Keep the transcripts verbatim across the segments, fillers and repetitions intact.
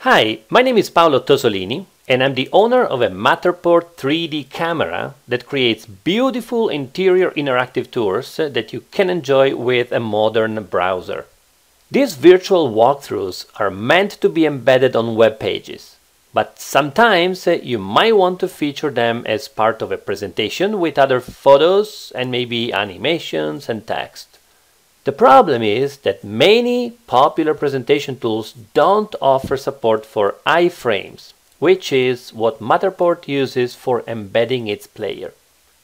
Hi, my name is Paolo Tosolini, and I'm the owner of a Matterport three D camera that creates beautiful interior interactive tours that you can enjoy with a modern browser. These virtual walkthroughs are meant to be embedded on web pages, but sometimes you might want to feature them as part of a presentation with other photos and maybe animations and text. The problem is that many popular presentation tools don't offer support for iframes, which is what Matterport uses for embedding its player.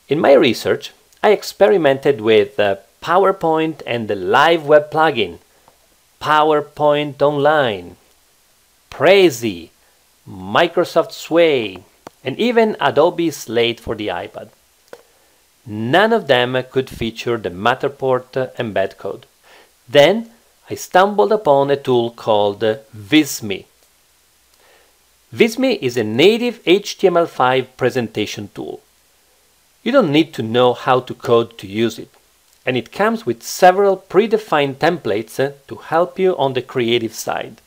In my research, I experimented with the PowerPoint and the LiveWeb plugin, PowerPoint Online, Prezi, Microsoft Sway, and even Adobe Slate for the iPad. None of them could feature the Matterport embed code. Then I stumbled upon a tool called Visme. Visme is a native H T M L five presentation tool. You don't need to know how to code to use it, and it comes with several predefined templates to help you on the creative side.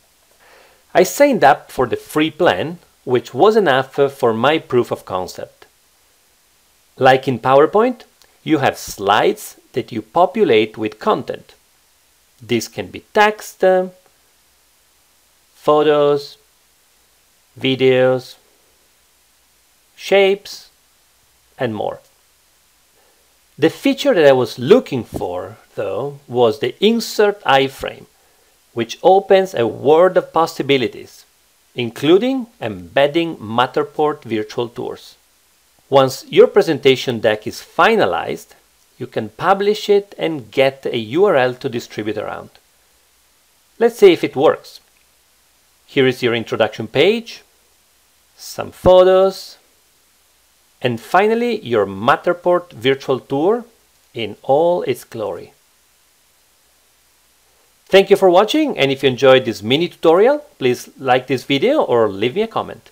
I signed up for the free plan, which was enough for my proof of concept. Like in PowerPoint, you have slides that you populate with content. This can be text, photos, videos, shapes, and more. The feature that I was looking for, though, was the insert iframe, which opens a world of possibilities, including embedding Matterport virtual tours. Once your presentation deck is finalized, you can publish it and get a U R L to distribute around. Let's see if it works. Here is your introduction page, some photos, and finally your Matterport virtual tour in all its glory. Thank you for watching, and if you enjoyed this mini tutorial, please like this video or leave me a comment.